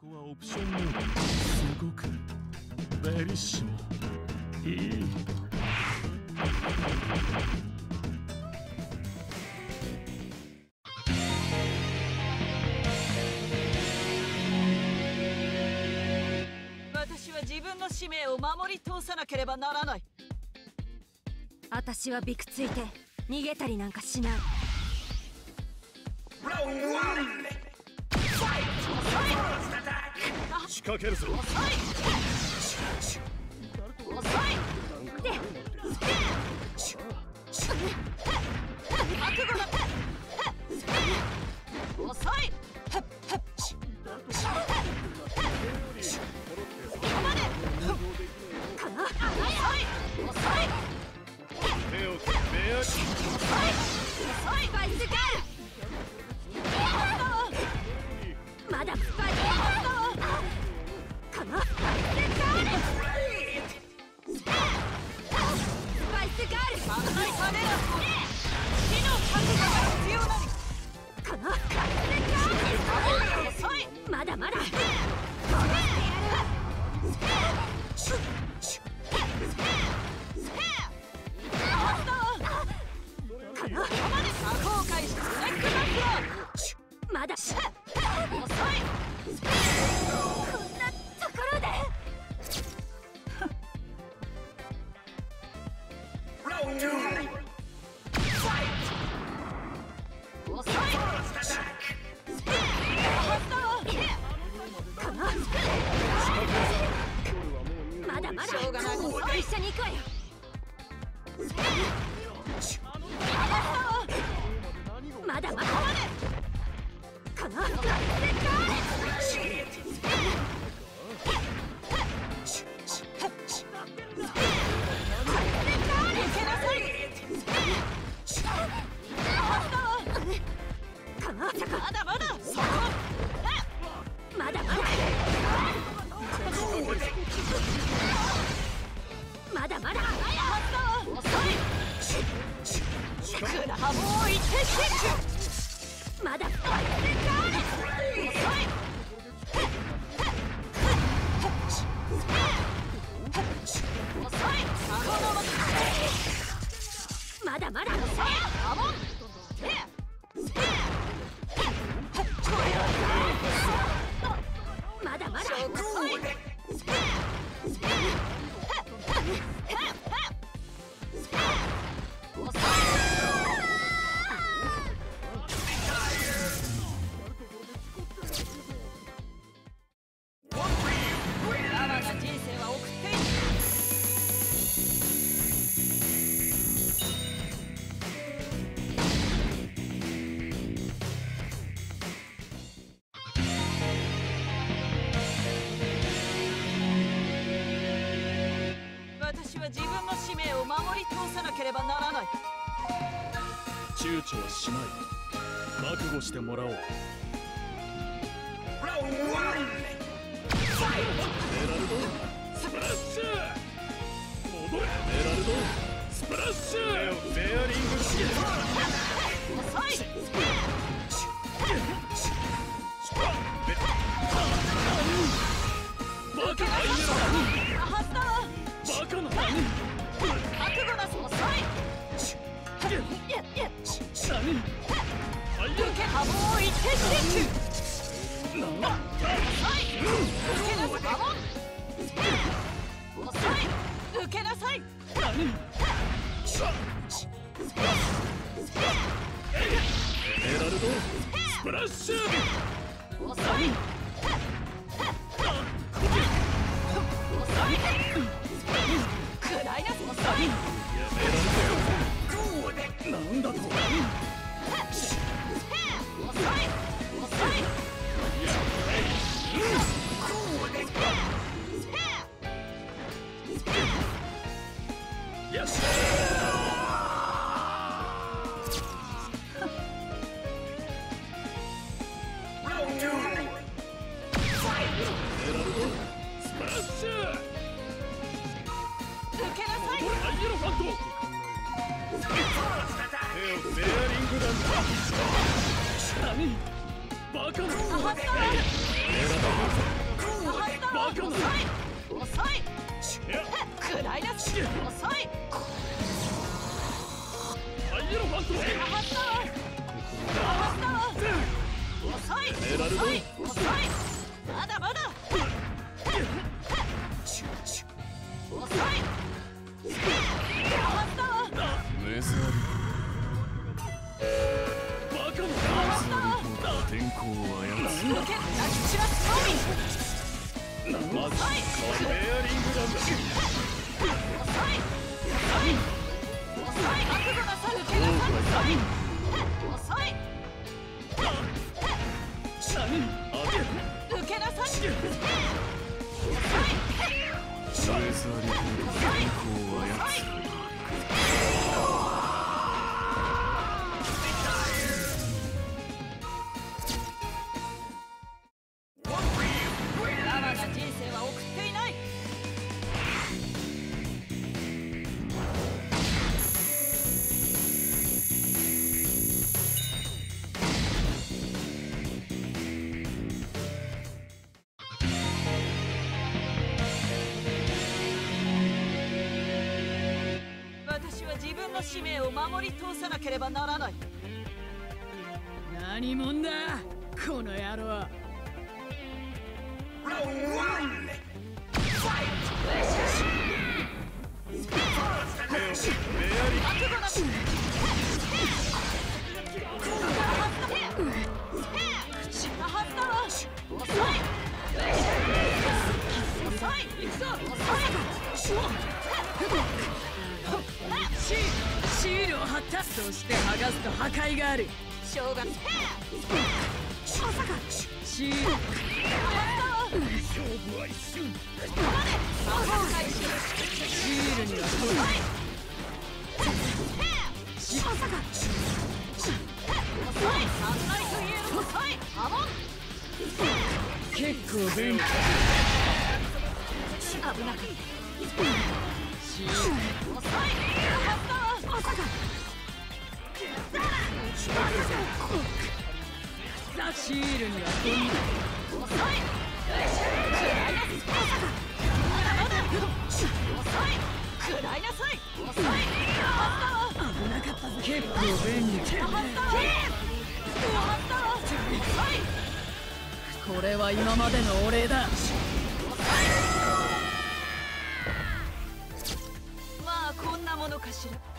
こはオプションモード。すごくベリッシモ。いい。私は自分の使命を守り通さなければならない。私はびくついて逃げたりなんかしない。仕掛けるぞ。まだスパイまだし躊躇はしない。覚悟してもらおう。なんだとバカな使命を守り通さなければならない。何者だこの野郎。シールを貼ったそして剥がすと破壊がある。しょうがない。まさかシールを勝負は一瞬。シールには取る。まさか3回というのもさいハモン結構便利。危なかったシールを抑えまさかザ・シールにはどんな食らいなさい。危なかったぜ。結構便利。これは今までのお礼だ。まあこんなものかしら。